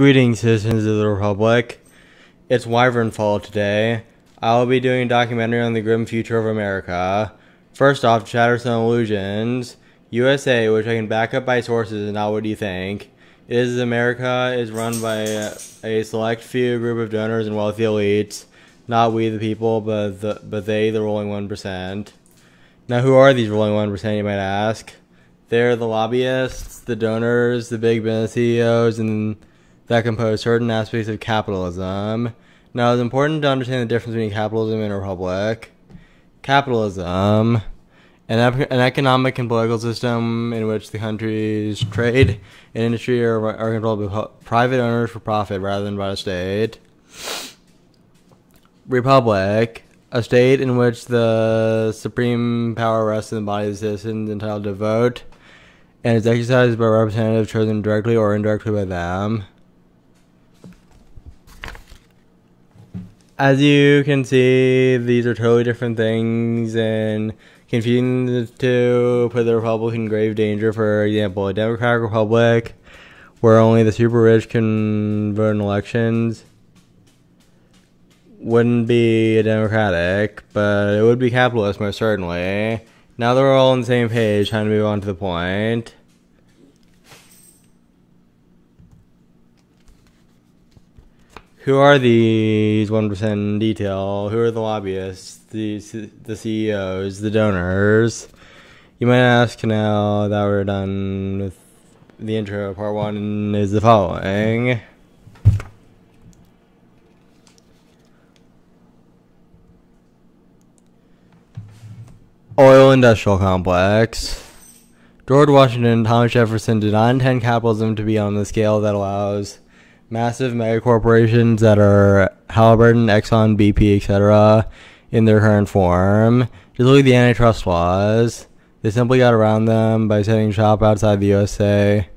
Greetings, citizens of the Republic. It's Wyvernfall today. I will be doing a documentary on the grim future of America. First off, to shatter some illusions, USA, which I can back up by sources and not what you think, is America is run by a select few group of donors and wealthy elites. Not we the people, but they, the rolling 1%. Now, who are these rolling 1%, you might ask? They're the lobbyists, the donors, the big business CEOs, and that compose certain aspects of capitalism. Now, it's important to understand the difference between capitalism and a republic. Capitalism, an economic and political system in which the country's trade and industry are controlled by private owners for profit rather than by the state. Republic, a state in which the supreme power rests in the body of the citizens entitled to vote and is exercised by representatives chosen directly or indirectly by them. As you can see, these are totally different things, and confusing the two put the republic in grave danger. For example, a democratic republic where only the super rich can vote in elections wouldn't be democratic, but it would be capitalist, most certainly. Now that we're all on the same page, time to move on to the point. Who are these 1% in detail? Who are the lobbyists, the CEOs, the donors? You might ask now that we're done with the intro. Part one is the following. Oil industrial complex. George Washington and Thomas Jefferson did not intend capitalism to be on the scale that allows massive megacorporations that are Halliburton, Exxon, BP, etc. in their current form. Just look at the antitrust laws. They simply got around them by setting shop outside the USA,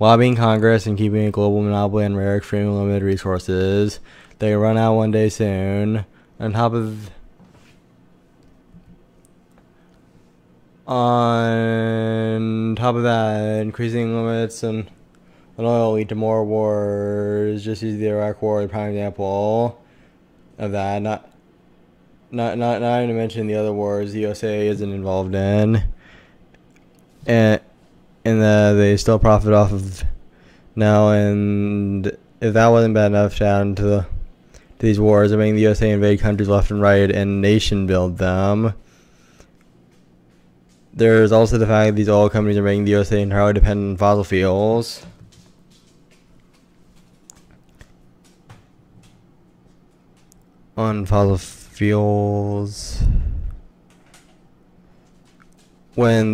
lobbying Congress, and keeping a global monopoly on rare, extremely limited resources. They run out one day soon. On top of that, increasing limits on oil will lead to more wars. Just use the Iraq War as a prime example of that. Not even to mention the other wars the USA isn't involved in, and they still profit off of now. And if that wasn't bad enough, shout out to these wars. I mean, the USA invade countries left and right and nation build them. There's also the fact that these oil companies are making the USA entirely dependent on fossil fuels. When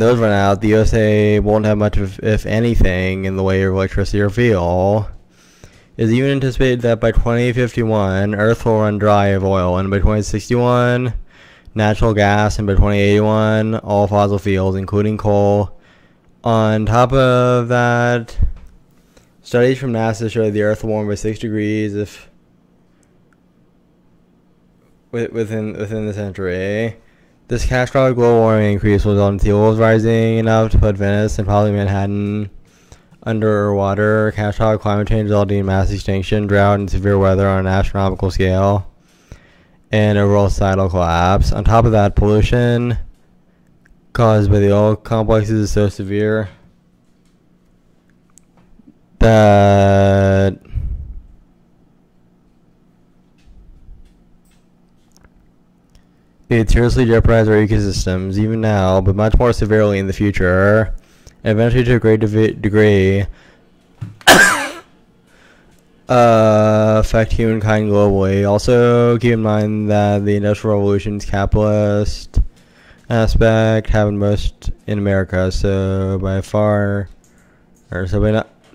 those run out, the USA won't have much of, if anything, in the way of electricity or fuel. It's even anticipated that by 2051, Earth will run dry of oil, and by 2061... natural gas, and by 2081, all fossil fuels, including coal. On top of that, studies from NASA show the Earth will warm by 6 degrees if within the century. This catastrophic global warming increase will result in sea levels rising enough to put Venice and probably Manhattan underwater. Catastrophic climate change resulting in mass extinction, drought, and severe weather on an astronomical scale, and overall societal collapse. On top of that, pollution caused by the oil complexes is so severe that it seriously jeopardizes our ecosystems even now, but much more severely in the future, and eventually to a great degree affect humankind globally. Also, keep in mind that the Industrial Revolution's capitalist aspect happened most in America, so by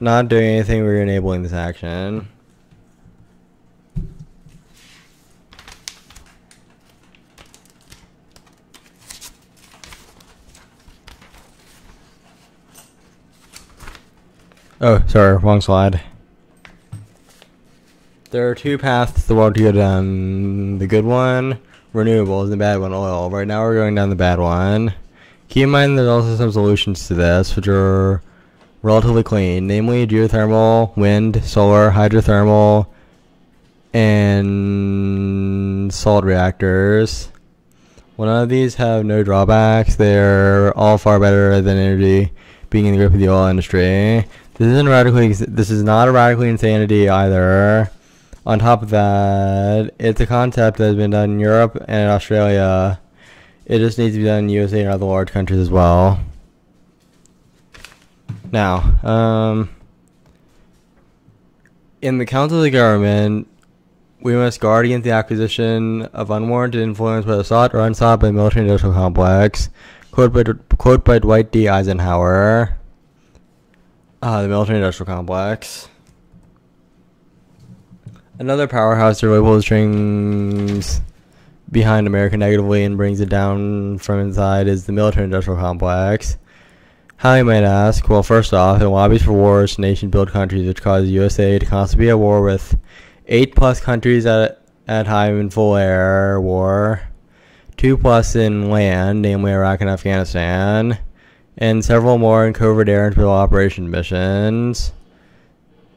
not doing anything, we're enabling this action. Oh, sorry, wrong slide. There are two paths the world to go down. The good one, renewables, and the bad one, oil. Right now we're going down the bad one. Keep in mind there's also some solutions to this, which are relatively clean, namely geothermal, wind, solar, hydrothermal, and salt reactors. Well, none of these have no drawbacks. They're all far better than energy being in the grip of the oil industry. This is not a radical insanity either. On top of that, it's a concept that has been done in Europe and Australia. It just needs to be done in the USA and other large countries as well. Now, in the council of the government, we must guard against the acquisition of unwarranted influence, whether sought or unsought by the military-industrial complex. Quote by Dwight D. Eisenhower. The military-industrial complex. Another powerhouse that really pulls strings behind America negatively and brings it down from inside is the military-industrial complex. How, you might ask? Well, first off, it lobbies for wars to nation-built countries, which cause the USA to constantly be at war with 8+ countries at high and full air war, 2+ in land, namely Iraq and Afghanistan, and several more in covert air and special operation missions.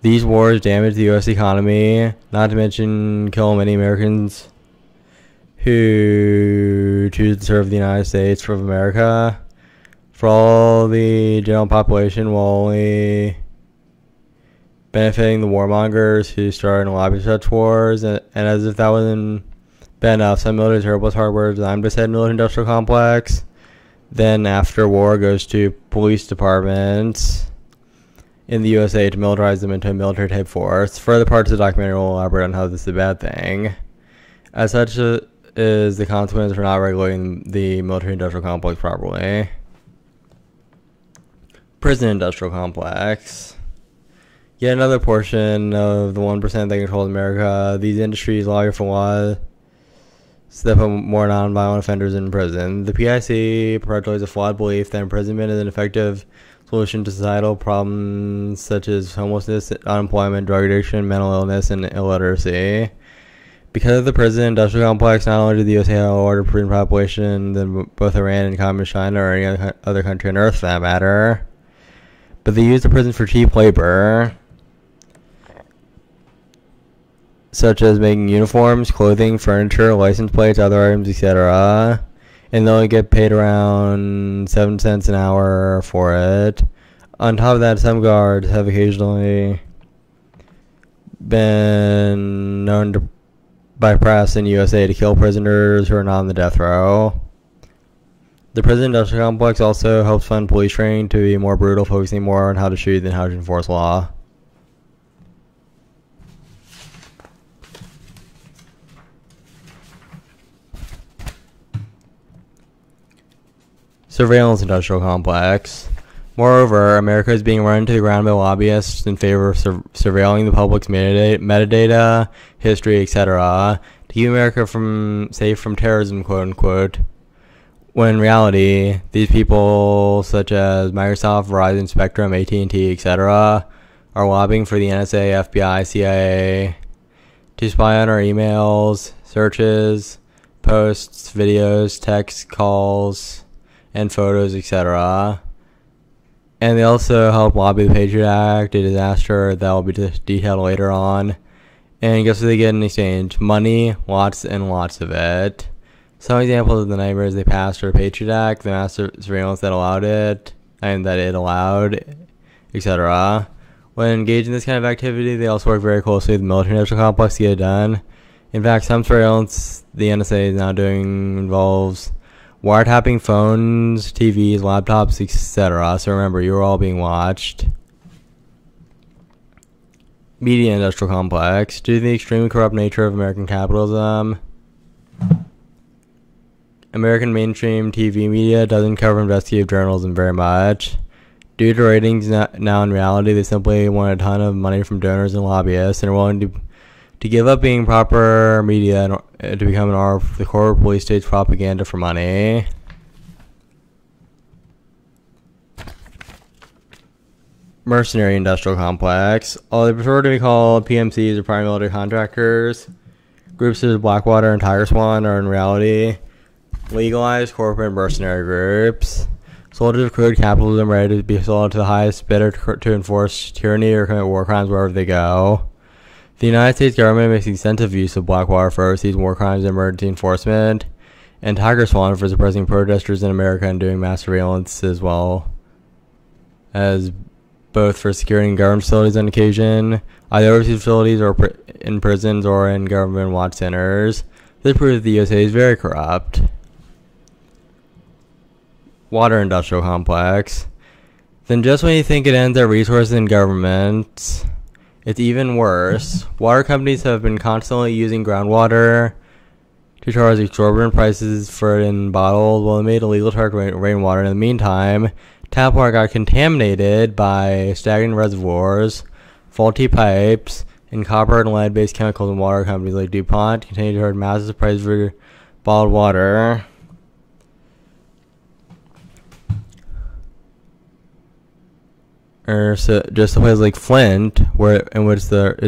These wars damage the U.S. economy, not to mention kill many Americans who choose to serve the United States of America. For all the general population, while only benefiting the warmongers who start and lobby such wars, and as if that wasn't bad enough, some military surplus hardware designed by said military-industrial complex, then after war goes to police departments in the USA to militarize them into a military-type force. Further parts of the documentary will elaborate on how this is a bad thing. As such is the consequence for not regulating the military-industrial complex properly. Prison industrial complex. Yet another portion of the 1% that controls America. These industries lobby for laws that put more nonviolent offenders in prison. The PIC perpetuates a flawed belief that imprisonment is an effective solution to societal problems such as homelessness, unemployment, drug addiction, mental illness, and illiteracy. Because of the prison industrial complex, not only did the USA have a larger prison population than both Iran and Communist China or any other country on Earth for that matter, but they use the prison for cheap labor, such as making uniforms, clothing, furniture, license plates, other items, etc., and they'll get paid around 7 cents an hour for it. On top of that, some guards have occasionally been known to by press in USA to kill prisoners who are not on the death row. The prison industrial complex also helps fund police training to be more brutal, focusing more on how to shoot than how to enforce law. Surveillance industrial complex. Moreover, America is being run to the ground by lobbyists in favor of surveilling the public's metadata, history, etc., to keep America safe from terrorism, quote-unquote, when in reality, these people, such as Microsoft, Verizon, Spectrum, AT&T, etc., are lobbying for the NSA, FBI, CIA to spy on our emails, searches, posts, videos, texts, calls, and photos, etc., and they also help lobby the Patriot Act, a disaster that will be detailed later on. And guess what they get in exchange? Money, lots and lots of it. Some examples of the nightmares they passed are the Patriot Act, the mass surveillance that allowed it, and that it allowed, etc. When engaged in this kind of activity, they also work very closely with the military-industrial complex to get it done. In fact, some surveillance the NSA is now doing involves wiretapping phones, TVs, laptops, etc. So remember, you're all being watched. Media industrial complex. Due to the extremely corrupt nature of American capitalism, American mainstream TV media doesn't cover investigative journalism very much. Due to ratings now in reality, they simply want a ton of money from donors and lobbyists and are willing to give up being proper media and to become an arm of the corporate police state's propaganda for money. Mercenary industrial complex. Although they prefer to be called PMCs or private military contractors, groups such as Blackwater and TigerSwan are in reality legalized corporate mercenary groups. sold to crude capitalism, ready to be sold to the highest bidder to enforce tyranny or commit war crimes wherever they go. The United States government makes extensive use of Blackwater for overseas war crimes and emergency enforcement, and TigerSwan for suppressing protesters in America and doing mass surveillance, as well as both for securing government facilities on occasion, either overseas facilities or in prisons or in government watch centers. This proves that the USA is very corrupt. Water industrial complex. Then just when you think it ends at resources and governments, it's even worse. Water companies have been constantly using groundwater to charge exorbitant prices for it in bottles while they made illegal to target rainwater. In the meantime, tap water got contaminated by stagnant reservoirs, faulty pipes, and copper and lead-based chemicals, and water companies like DuPont continue to charge massive prices for bottled water. Or so, just a place like Flint, where their water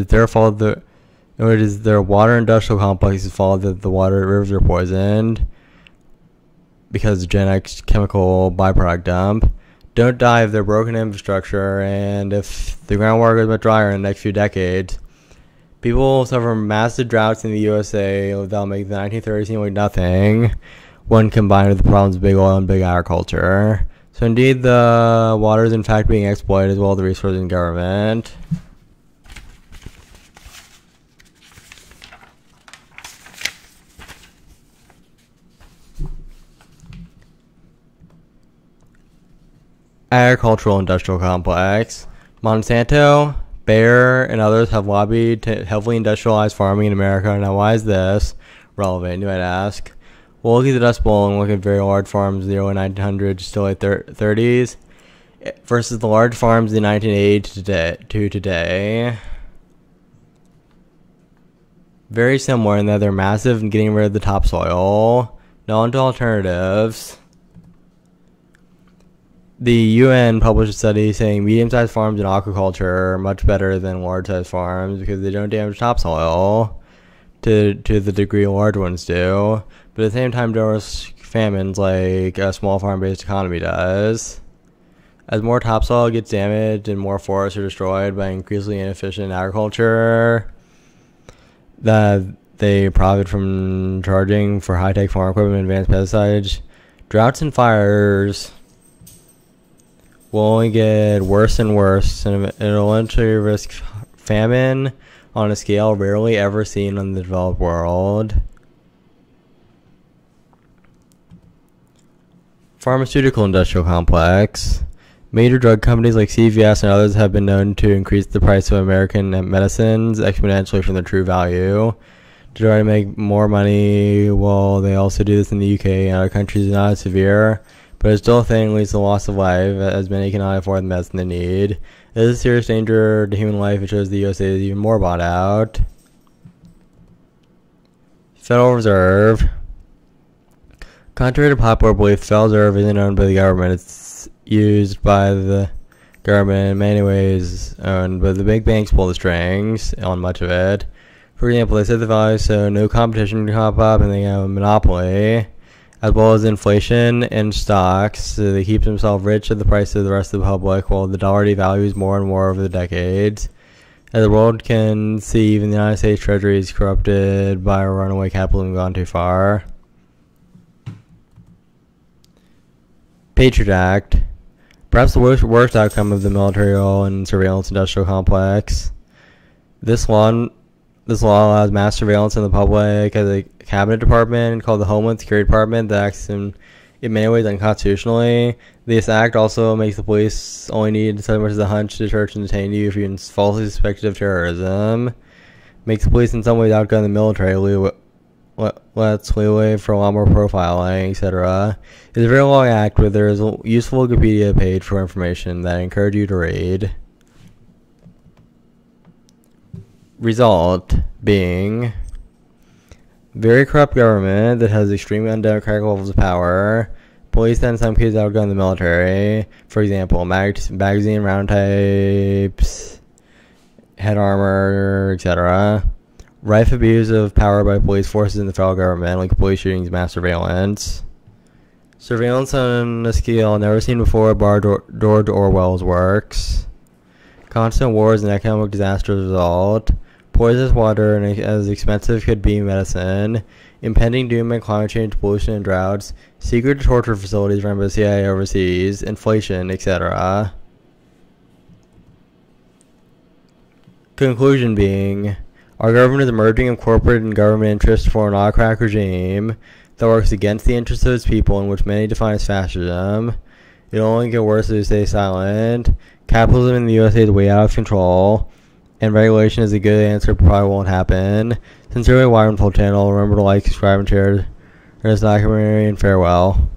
industrial complex is followed that the water rivers are poisoned because of Gen X chemical byproduct dump. Don't die if they're broken infrastructure, and if the groundwater goes much drier in the next few decades. People will suffer massive droughts in the USA that'll make the 1930s seem like nothing when combined with the problems of big oil and big agriculture. So indeed, the water is in fact being exploited, as well as the resources in government. Agricultural industrial complex. Monsanto, Bayer, and others have lobbied to heavily industrialize farming in America. Now, why is this relevant, you might ask? Well, look at the Dust Bowl and look at very large farms in the early 1900s to late 30s versus the large farms in the 1980s to today. Very similar in that they're massive and getting rid of the topsoil. Now onto alternatives. The UN published a study saying medium-sized farms in aquaculture are much better than large-sized farms because they don't damage topsoil to the degree large ones do, but at the same time don't risk famines like a small farm-based economy does. As more topsoil gets damaged and more forests are destroyed by increasingly inefficient agriculture, they profit from charging for high-tech farm equipment and advanced pesticides. Droughts and fires will only get worse and worse, and it'll eventually risk famine on a scale rarely ever seen in the developed world. Pharmaceutical industrial complex. Major drug companies like CVS and others have been known to increase the price of American medicines exponentially from their true value to try to make more money. Well, they also do this in the UK and other countries. Not as severe, but it's still a thing, leads to loss of life, as many cannot afford the medicine they need. It is a serious danger to human life. It shows the USA is even more bought out. Federal Reserve. Contrary to popular belief, the Federal Reserve isn't owned by the government. It's used by the government in many ways, but the big banks pull the strings on much of it. For example, they set the value so no competition can pop up and they have a monopoly, as well as inflation and stocks, so they keep themselves rich at the price of the rest of the public, while the dollar devalues more and more over the decades. As the world can see, even the United States Treasury is corrupted by runaway capitalism gone too far. Patriot Act. Perhaps the worst outcome of the military and surveillance industrial complex. This law allows mass surveillance in the public as a cabinet department called the Homeland Security Department that acts in many ways unconstitutionally. This act also makes the police only need so much as a hunch to search and detain you if you're falsely suspected of terrorism. Makes the police in some ways outgun the military. Let's leeway for a lot more profiling, etc. It's a very long act, but there is a useful Wikipedia page for information that I encourage you to read. Result being very corrupt government that has extremely undemocratic levels of power. Police then in some cases outgun the military. For example, magazine round types, head armor, etc. Rife abuse of power by police forces in the federal government, like police shootings, mass surveillance. Surveillance on a scale never seen before barred George Orwell's works. Constant wars and economic disasters result. Poisonous water and as expensive could be medicine. Impending doom and climate change, pollution and droughts. Secret torture facilities run by the CIA overseas. Inflation, etc. Conclusion being, our government is merging of corporate and government interests for an autocratic regime that works against the interests of its people, in which many define as fascism. It'll only get worse if we stay silent. Capitalism in the USA is way out of control, and regulation is a good answer, probably won't happen. Sincerely, Wyvernfall Channel. Remember to like, subscribe, and share this documentary, and farewell.